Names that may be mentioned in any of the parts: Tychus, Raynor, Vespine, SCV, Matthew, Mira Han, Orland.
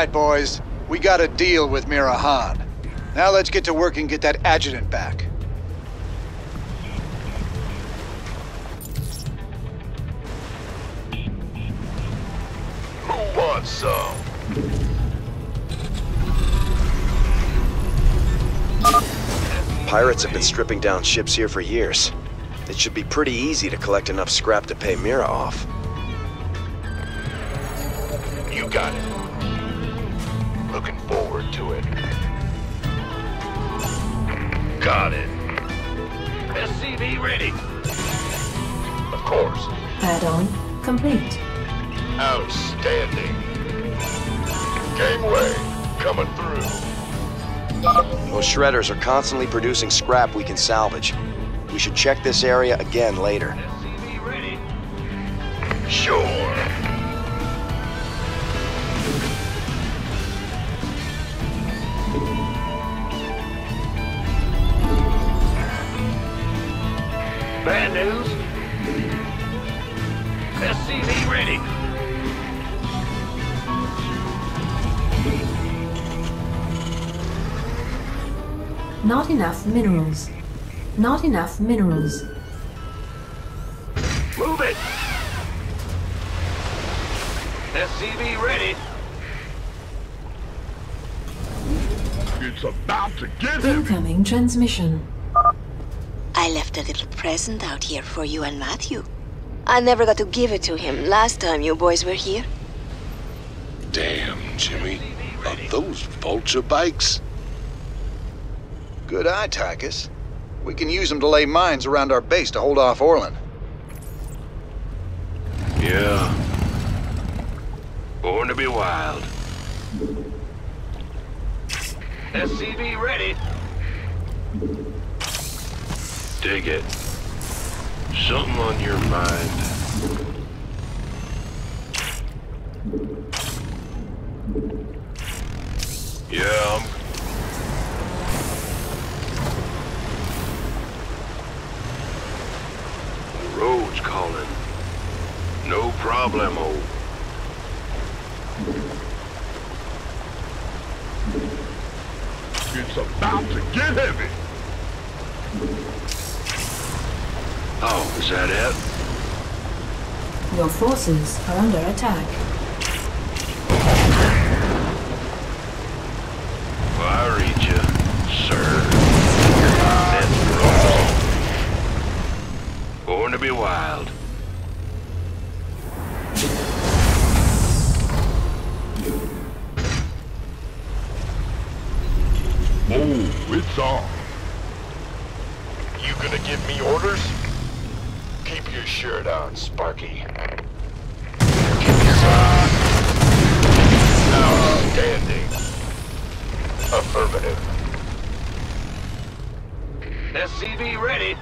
right, boys. We got a deal with Mira Han. Now let's get to work and get that adjutant back. Who wants some? Pirates have been stripping down ships here for years. It should be pretty easy to collect enough scrap to pay Mira off. You got it. Looking forward to it. Got it. SCV ready. Of course. Add-on complete. Outstanding. Gateway coming through. Those shredders are constantly producing scrap we can salvage. We should check this area again later. SCV ready. Sure. Bad news. SCV ready. Not enough minerals. Not enough minerals. Move it! SCV ready! It's about to get him! Incoming transmission. I left a little present out here for you and Matthew. I never got to give it to him last time you boys were here. Damn, Jimmy. Are those vulture bikes? Good eye, Tychus. We can use them to lay mines around our base to hold off Orland. Yeah. Born to be wild. SCV ready. Dig it. Something on your mind. Yeah, I'm... Road's calling. No problemo. It's about to get heavy. Oh, is that it? Your forces are under attack. Well, I read you, sir. Born to be wild. Oh, it's on. You gonna give me orders? Keep your shirt on, Sparky. Keep your on. Outstanding. Affirmative. SCV ready.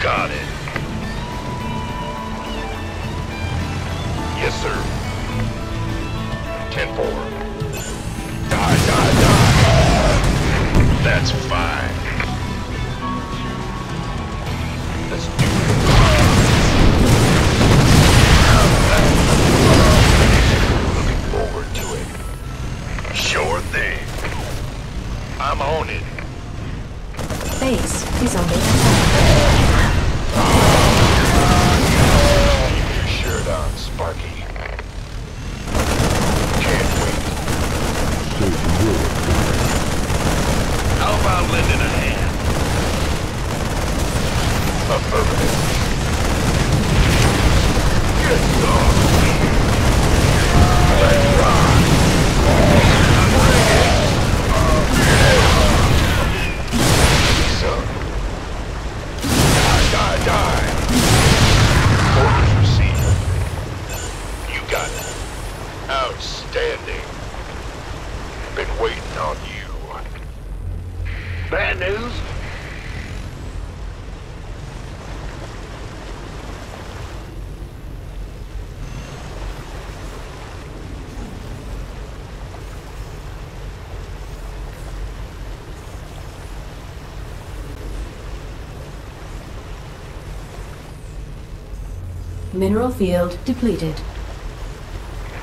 Got it. Yes, sir. 10-4. Die, die. base is under attack. Keep your shirt on, Sparky. Can't wait. How about lending a hand? Affirmative. Good dog. Let's rock. Die. Orders received. You got it. Outstanding. Been waiting on you. Bad news? Mineral field depleted.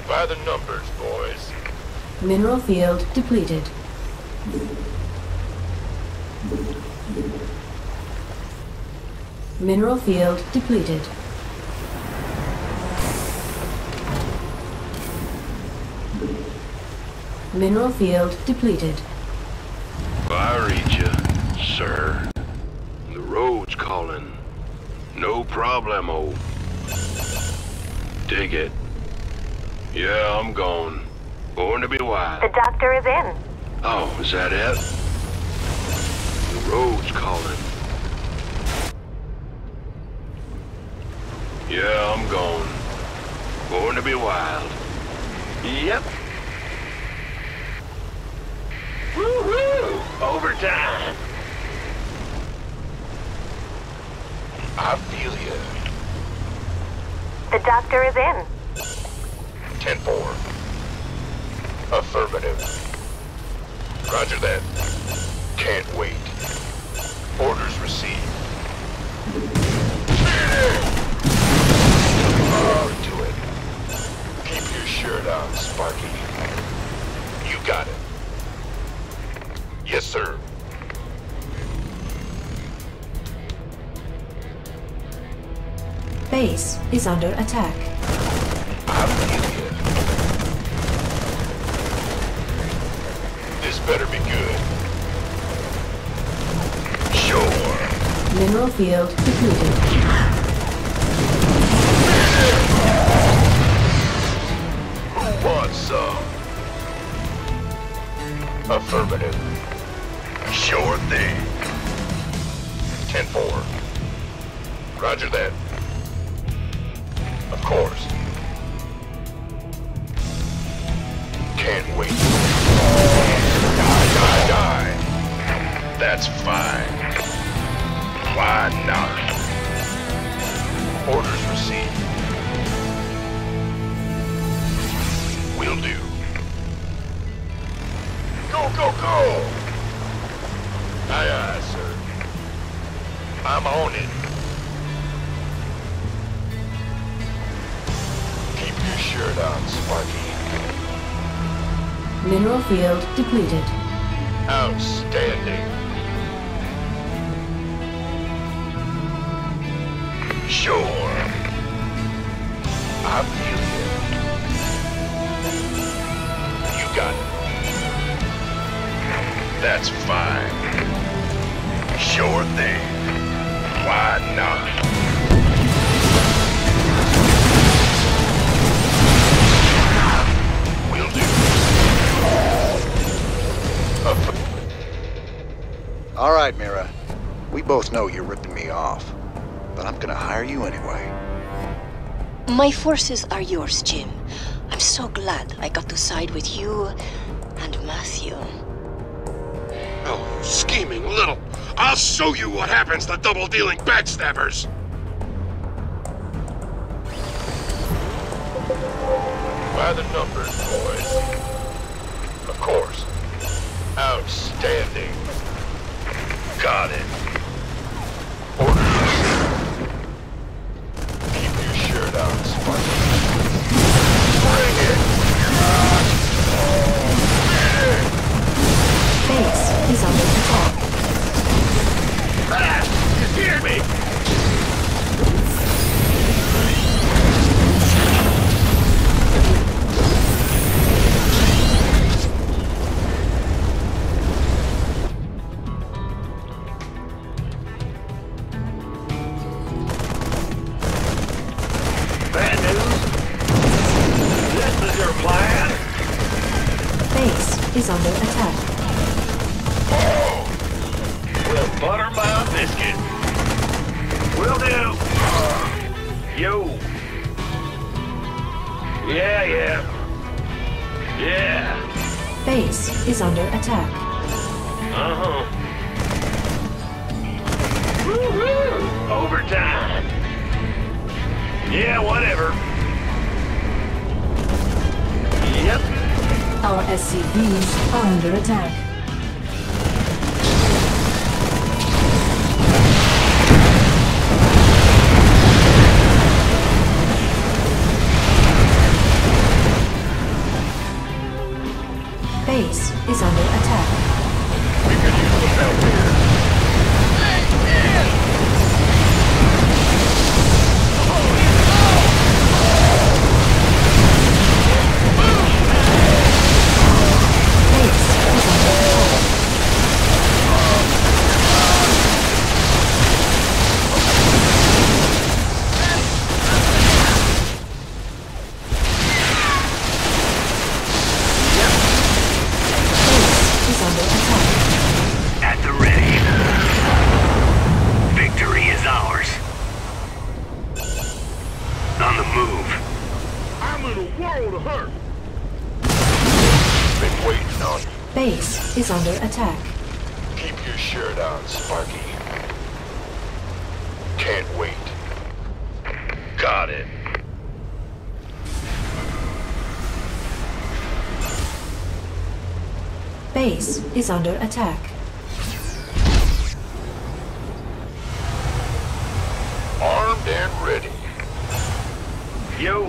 By the numbers, boys. Mineral field depleted. Mineral field depleted. Mineral field depleted. I read you, sir. The road's calling. No problemo. Dig it. Yeah, I'm gone. Born to be wild. The doctor is in. Oh, is that it? The road's calling. Yeah, I'm gone. Born to be wild. Yep. Woo-hoo! Overtime! I feel you. The doctor is in. 10-4. Affirmative. Roger that. Can't wait. Orders received. Forward to it. Keep your shirt on, Sparky. You got it. Yes, sir. Base is under attack. I feel you. This better be good. Sure. Mineral field depleted. Who wants some? Affirmative. Sure thing. 10-4. Roger that. Of course. Can't wait. Die, die, die. That's fine. Why not? Orders received. Will do. Go, go, go! Aye, aye, sir. I'm on it. Shirt on, Sparky. Mineral field depleted. Outstanding. Sure. I feel you. You got it. That's fine. Sure thing. Why not? All right, Mira. We both know you're ripping me off, but I'm gonna hire you anyway. My forces are yours, Jim. I'm so glad I got to side with you and Matthew. Oh, scheming little. I'll show you what happens to double-dealing backstabbers. By the numbers, boys. Of course. Outstanding. Got it. Orders. Keep your shirt on, Sparky. Bring it. Base is under attack. is under attack. Oh! Well, butter my biscuit. Will do. Yo. Yeah, yeah. Yeah. Base is under attack. Uh-huh. Woo-hoo! Overtime. Yeah, whatever. Yep. Our SCVs are under attack. Base is under attack. We could use some help here. Base is under attack. Keep your shirt on, Sparky. Can't wait. Got it. Base is under attack. Armed and ready. Yo.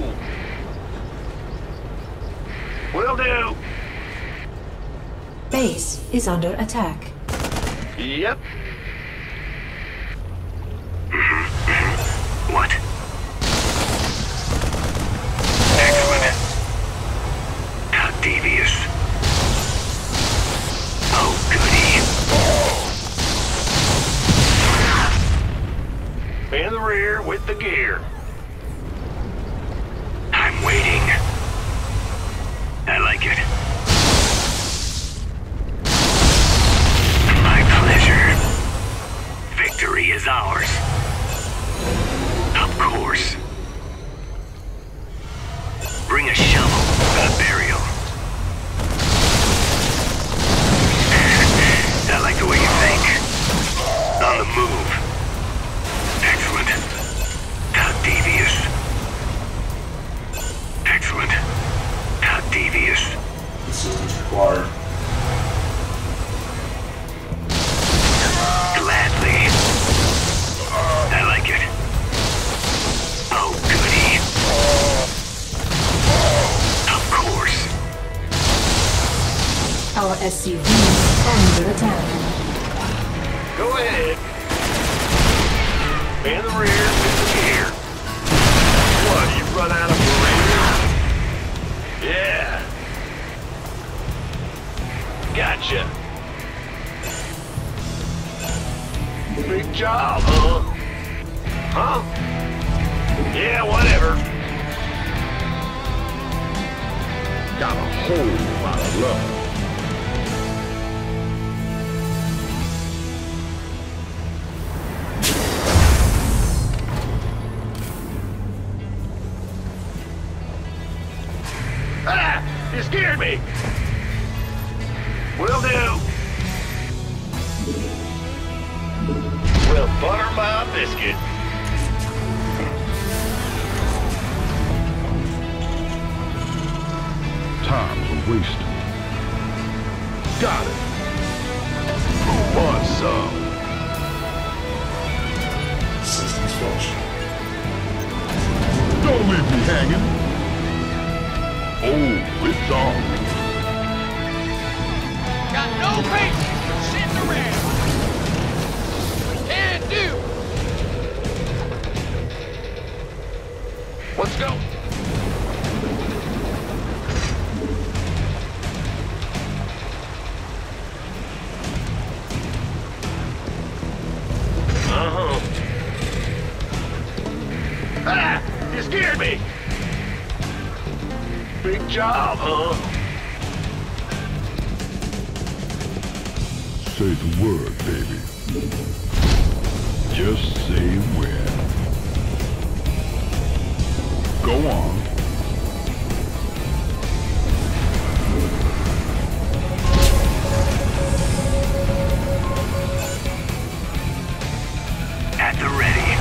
Will do. Base is under attack. Yep. What? Excellent. How devious. Oh, goody. In the rear with the gear. I'm waiting. I like it. Victory is ours. Of course. Bring a shovel for the burial. I like the way you think. On the move. Excellent. How devious. Excellent. How devious. Assistance required. Our SCV is under attack. Go ahead. In the rear, here. What, you run out of marine? Yeah. Gotcha. Big job, huh? Huh? Yeah, whatever. Got a whole lot of love. You scared me! Will do! Well, butter my biscuit. Time's a waste. Got it! Who wants some? Systems function. Don't leave me hanging! Oh, it's on. Got no patience for sitting around. Can do. Let's go. Uh-huh. Ah! You scared me! Big job, huh? say the word, baby. Just say when. Go on. At the ready.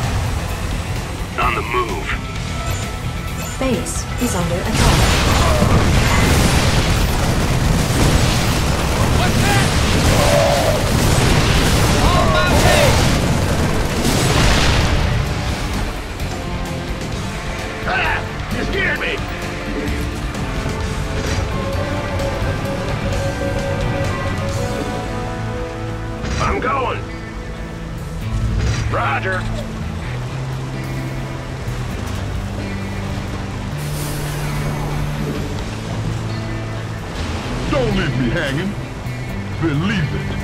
On the move. Base is under attack. Don't leave me hanging. Believe it.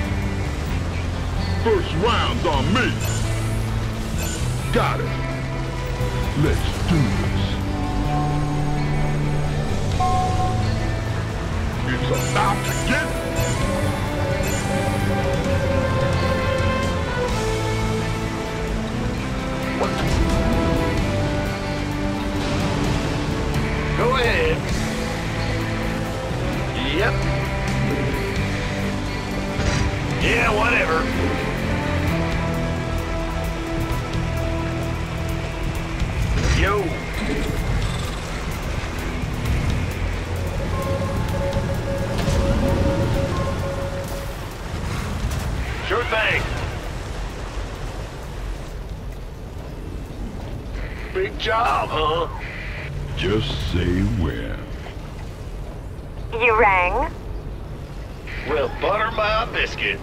First round's on me. Got it. Let's do this. It's about to get... What? Go ahead. Yep. Yeah, whatever. Yo. Sure thing. Big job, huh? Just say where. You rang? Well, butter my biscuit.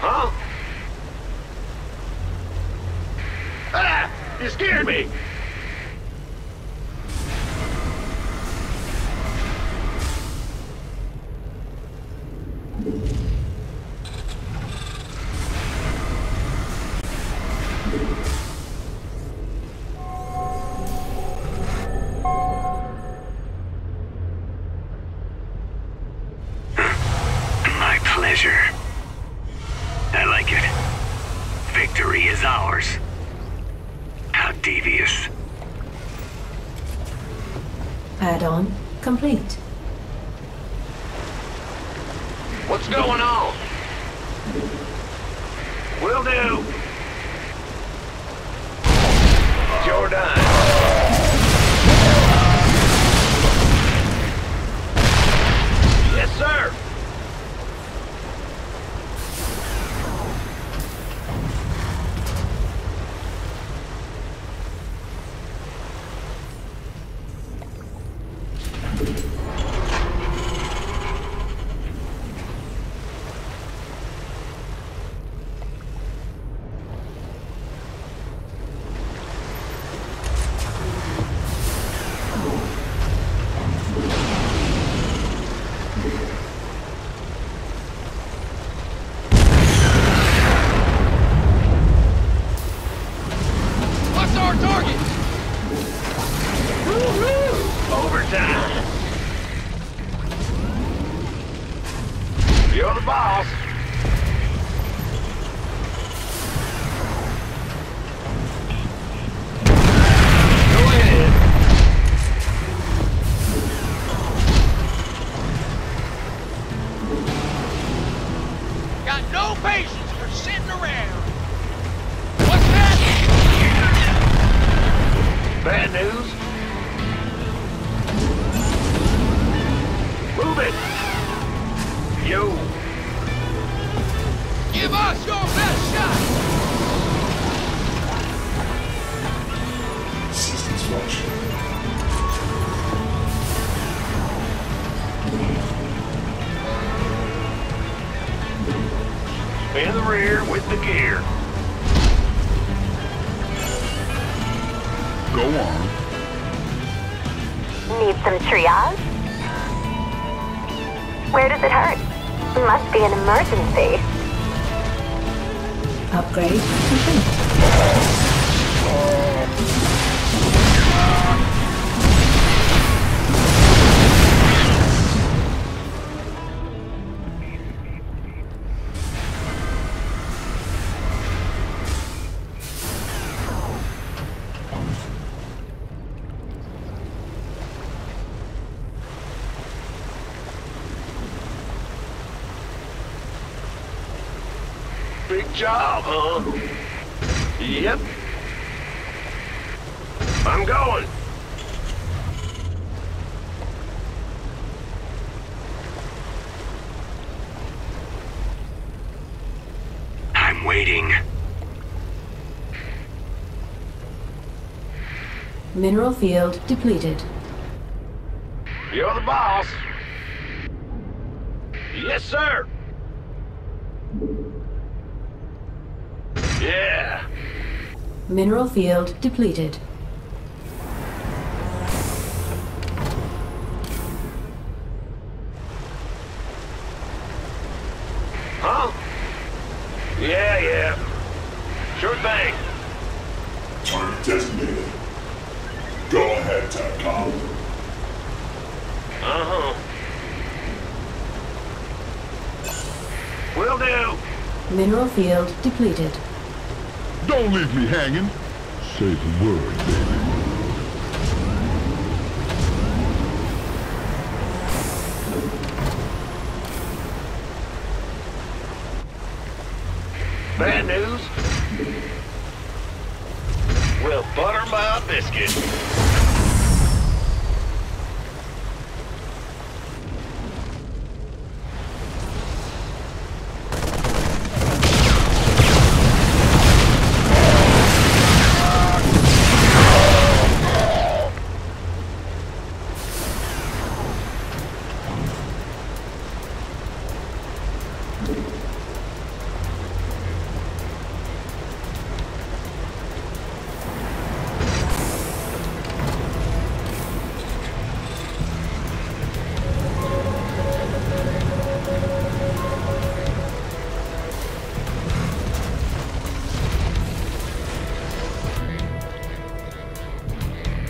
Huh? Ah! You scared me! I like it. Victory is ours. How devious. Add-on complete. What's going on? Will do. You're done. Yes, sir. You're the boss. In the rear with the gear. Go on. Need some triage? Where does it hurt? Must be an emergency. Upgrade complete. big job, huh? Yep. I'm going. I'm waiting. Mineral field depleted. You're the boss. Yes, sir. Yeah. Mineral field depleted. Huh? Yeah, yeah. Sure thing. Target designated. Go ahead, Tychus. Uh-huh. Will do. Mineral field depleted. Don't leave me hanging. Say the word, baby. Bad news? Well, butter my biscuit.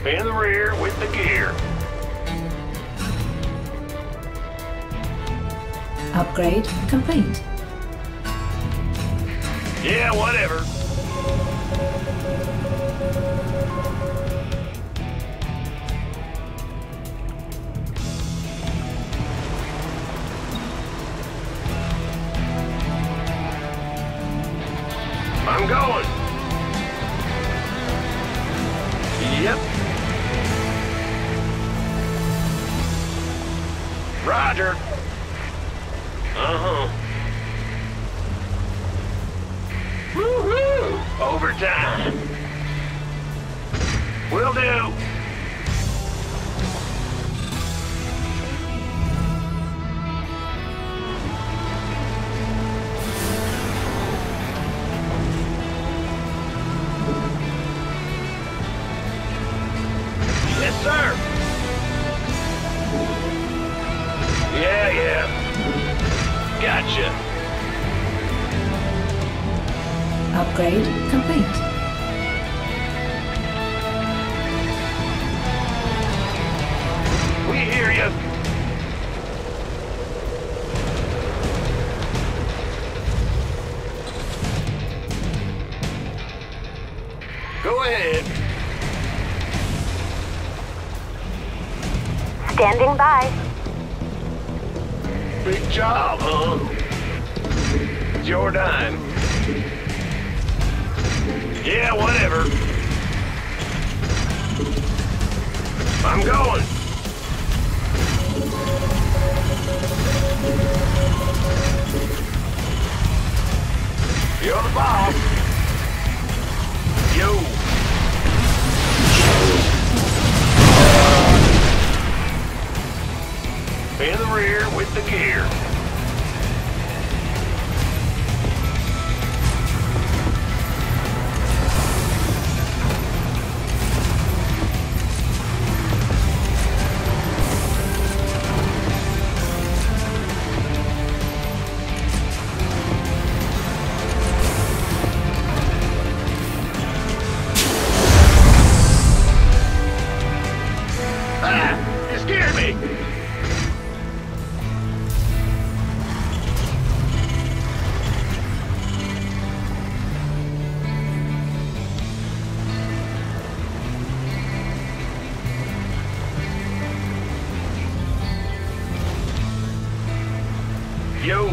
In the rear with the gear. Upgrade complete. Yeah, whatever. I'm going. Yep. Roger. Uh-huh. Woo-hoo! Overtime. Will do. Gotcha. Upgrade complete. We hear you. Go ahead. Standing by. Big job, huh? It's your dime. Yeah, whatever. I'm going. You're the boss. Yo. In the rear with the gear. Ah! It scared me! Yo!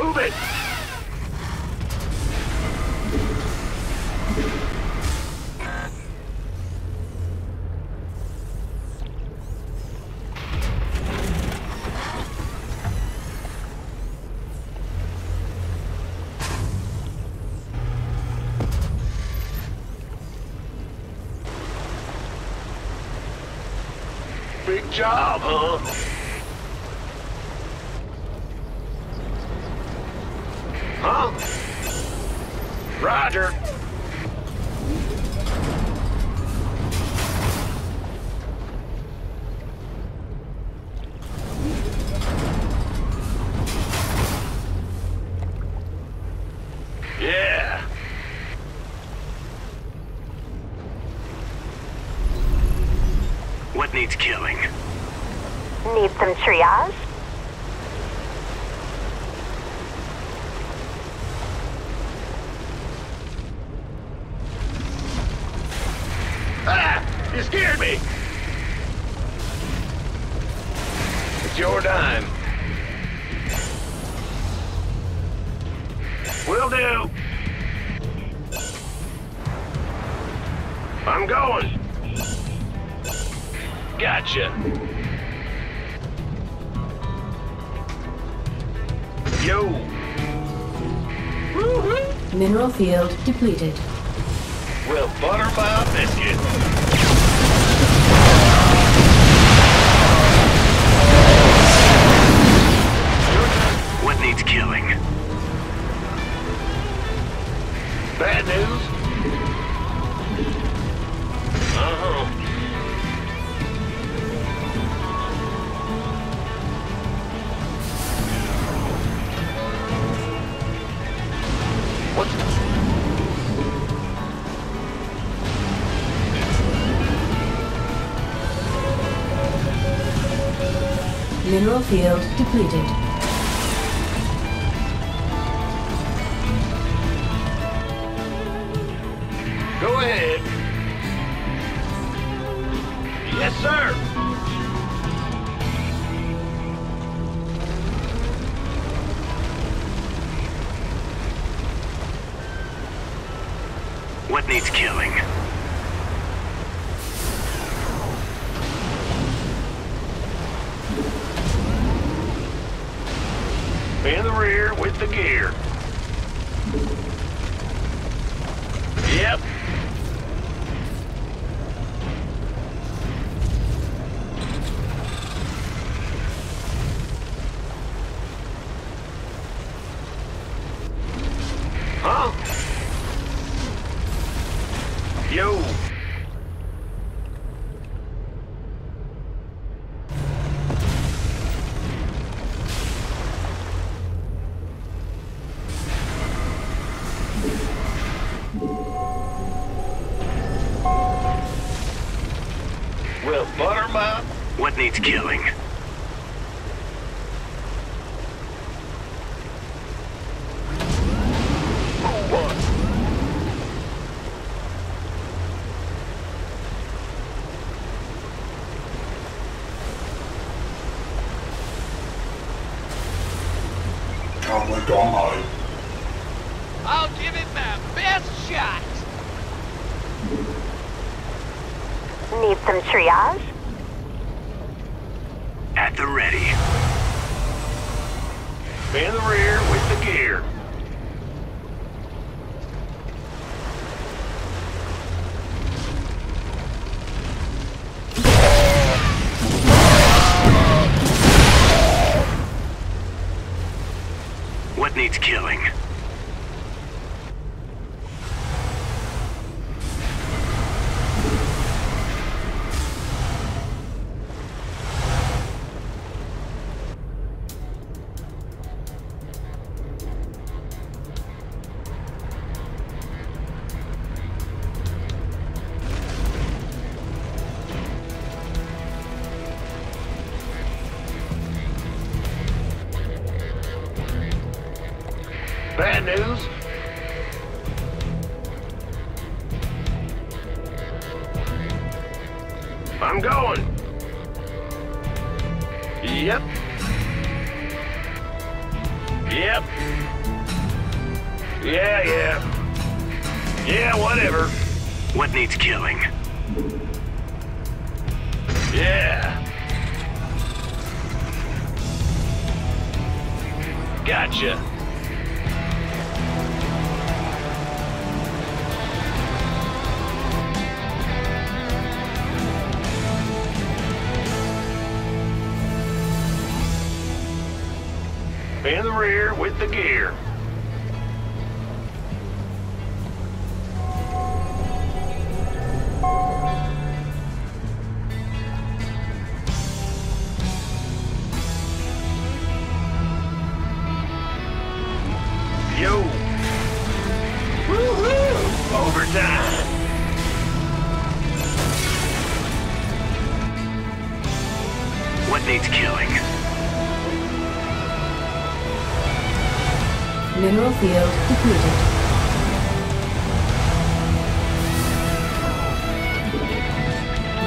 Move it! Big job, huh? Huh? Roger. Yeah. What needs killing? Need some triage? You scared me! It's your dime. Will do! I'm going! Gotcha! Yo! Woo-hoo. Mineral field depleted. We'll butter my biscuit! Needs killing. Bad news? What? Mineral field depleted. Go ahead. Yes, sir. What needs killing? In the rear with the gear. Yep. Yo! Well, buttermouth? What needs killing? I'll give it my best shot! Need some triage? At the ready. In the rear with the gear. What needs killing? Bad news? I'm going. Yep. Yep. Yeah. Yeah, whatever. What needs killing? Yeah. Gotcha. In the rear with the gear. Mineral field depleted.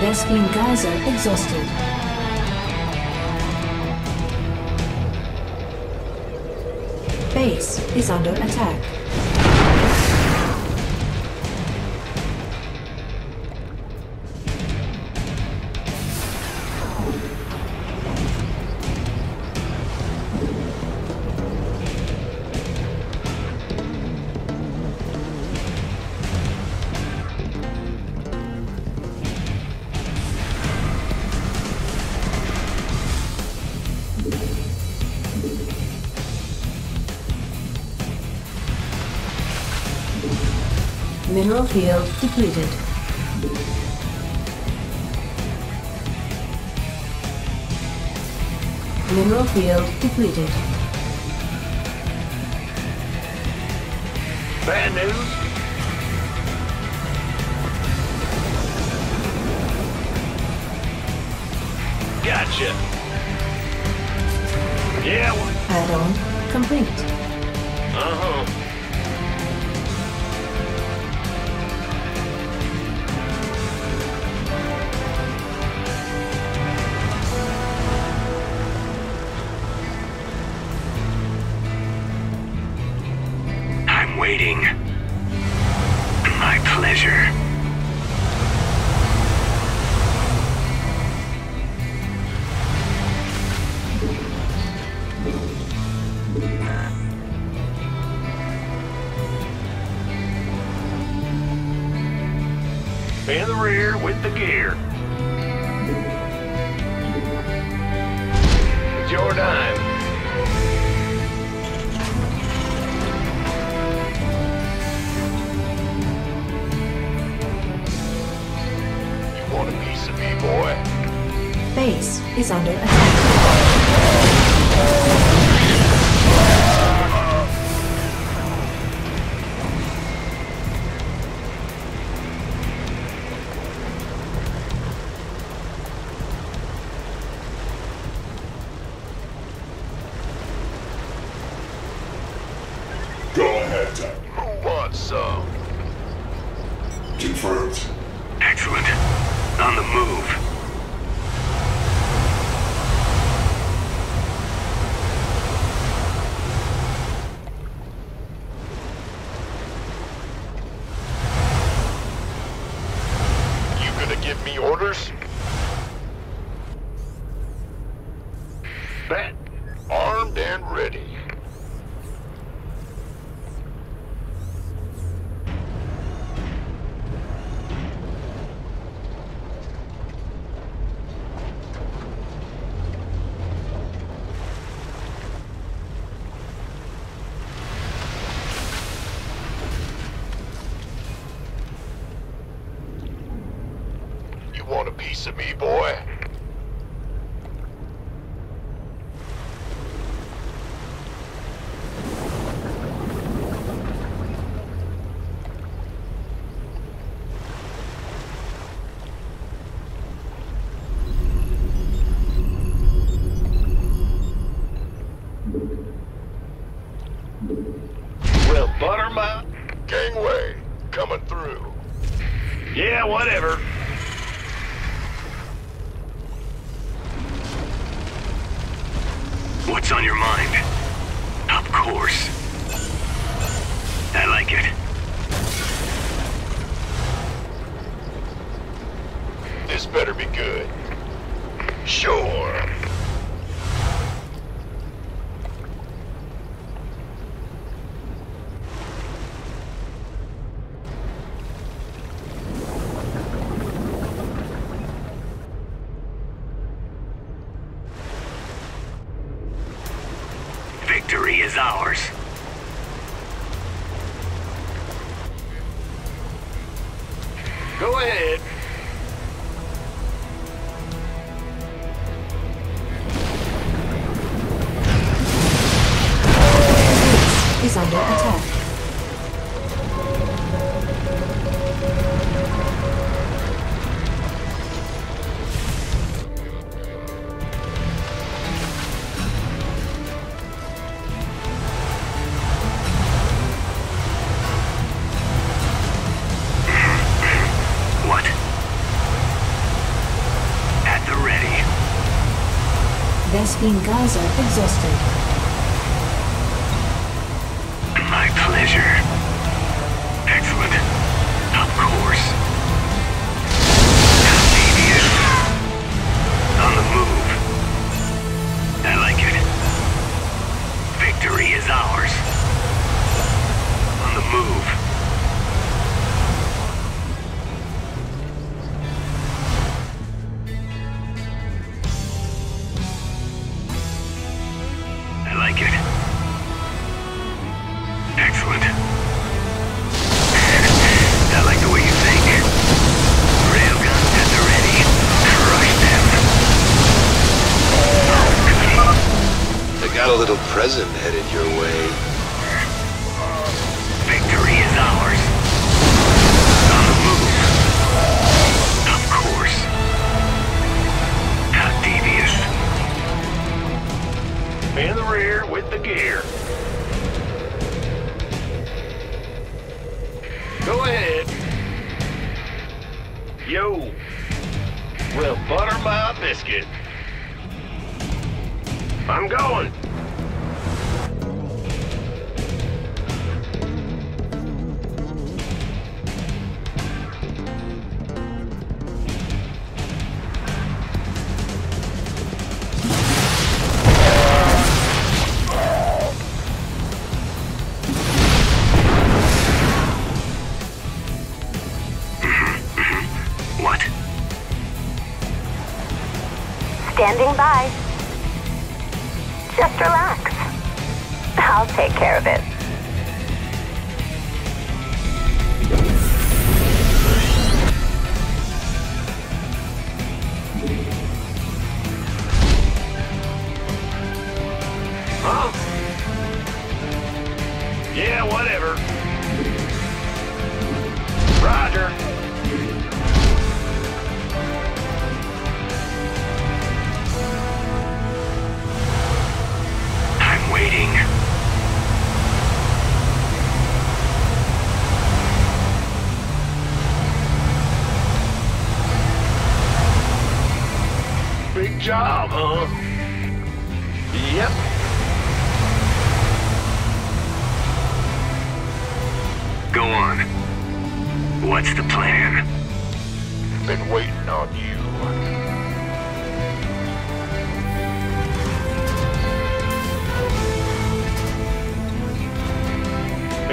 Vespine geyser exhausted. Base is under attack. Mineral field depleted. Mineral field depleted. Bad news. Gotcha. Yeah. Add-on complete. Uh-huh. My pleasure. In the rear with the gear. It's your dime. Boy. Base is under attack. Go ahead, Tychus. Who wants some? Confirmed. Excellent. On the move. You gonna give me orders? Bet. Armed and ready. Piece of me, boy. Well, buttermouth gangway coming through. Yeah, whatever. What's on your mind? Of course. victory is ours. Go ahead. Is under attack. What? At the ready. Vespine Gaza exhausted. Present headed your way. Victory is ours. On the move. Of course. Not devious. In the rear with the gear. Go ahead. Yo. Well, butter my biscuit. I'm going. Standing by. Just relax. I'll take care of it. Huh? Yeah, whatever. Roger. Big job, huh? Yep. Go on. What's the plan? Been waiting on you.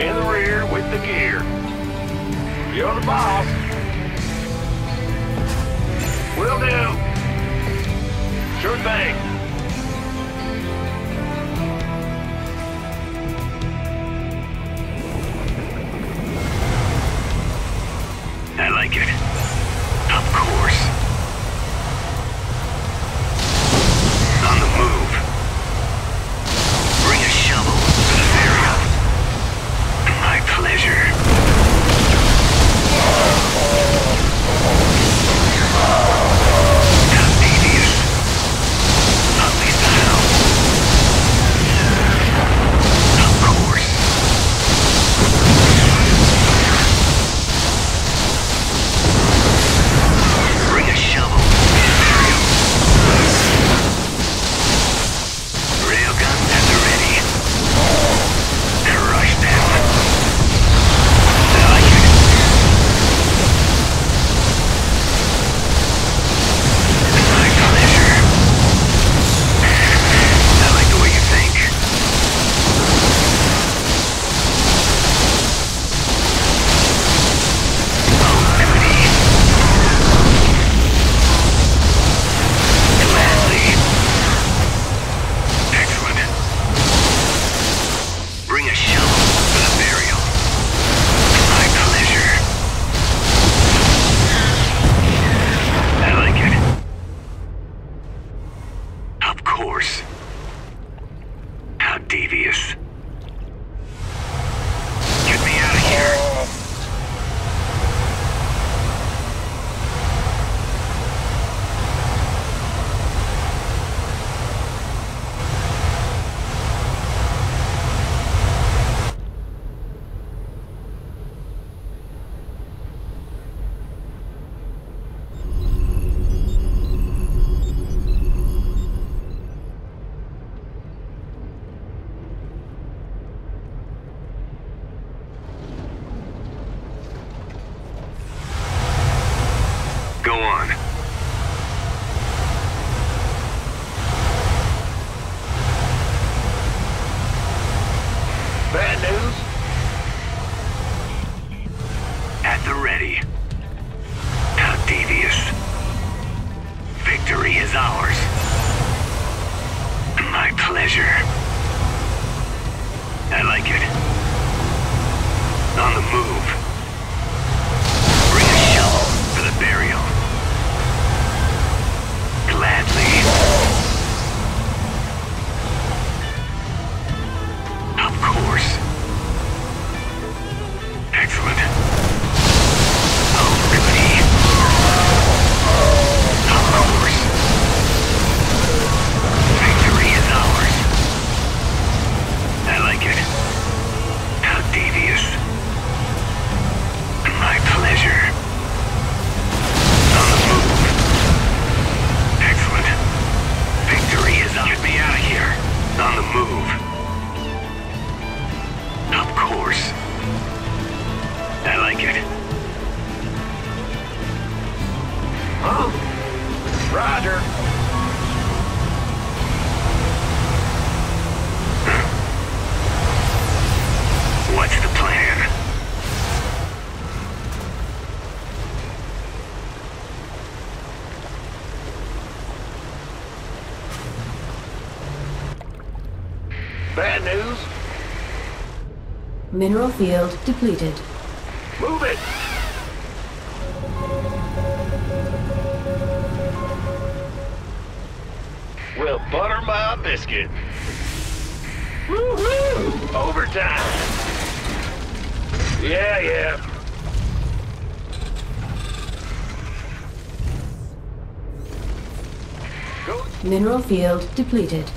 In the rear with the gear. You're the boss. Will do. Sure thing. I like it. Of course. On the move. Bring a shovel to the area. My pleasure. How devious. Tychus. Get me out of here. Mineral field depleted. Move it! Well, butter my biscuit. Woo-hoo! Overtime! Yeah, yeah. Go. Mineral field depleted.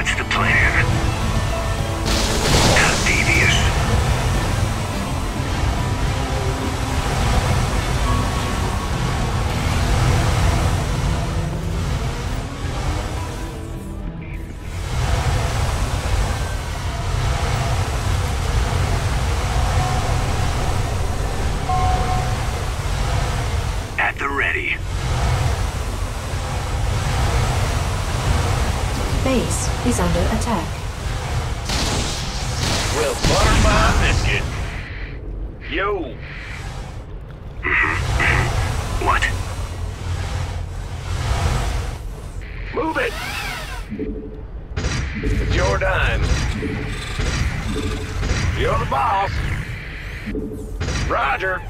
What's the plan? Not devious. At the ready. Base is under attack. We'll butter my biscuit. Yo. What? Move it. It's your dime. You're the boss. Roger.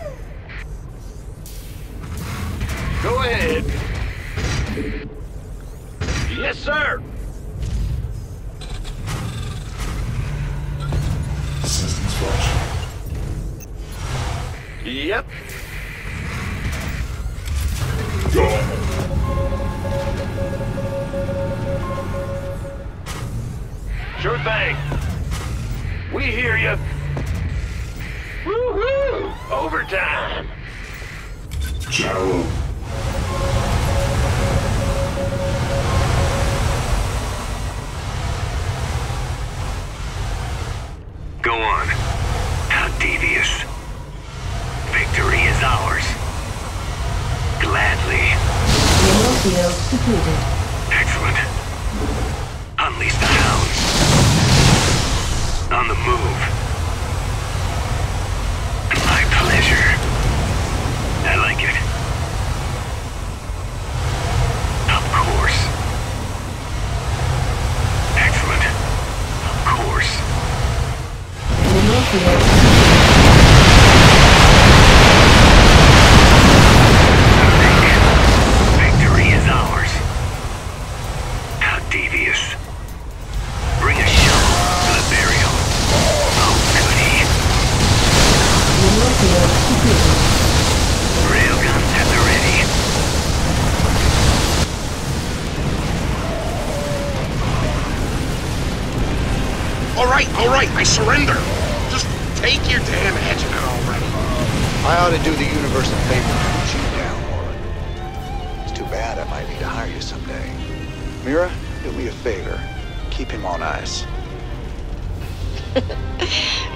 Go ahead. Yes, sir. Yep. Go. Sure thing. We hear you. Woohoo! Overtime. Ciao. Go on. How devious. Victory is ours. Gladly. Mineral field depleted. Excellent. Unleash the hounds. On the move. My pleasure. I like it. Of course. Excellent. Of course. Mineral field. Alright, I surrender. Just take your damn hatchet out already. I ought to do the universe a favor and put you down, Orland. It's too bad I might need to hire you someday. Mira, do me a favor. Keep him on ice.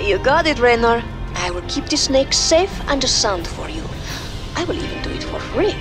You got it, Raynor. I will keep the snake safe and sound for you. I will even do it for free.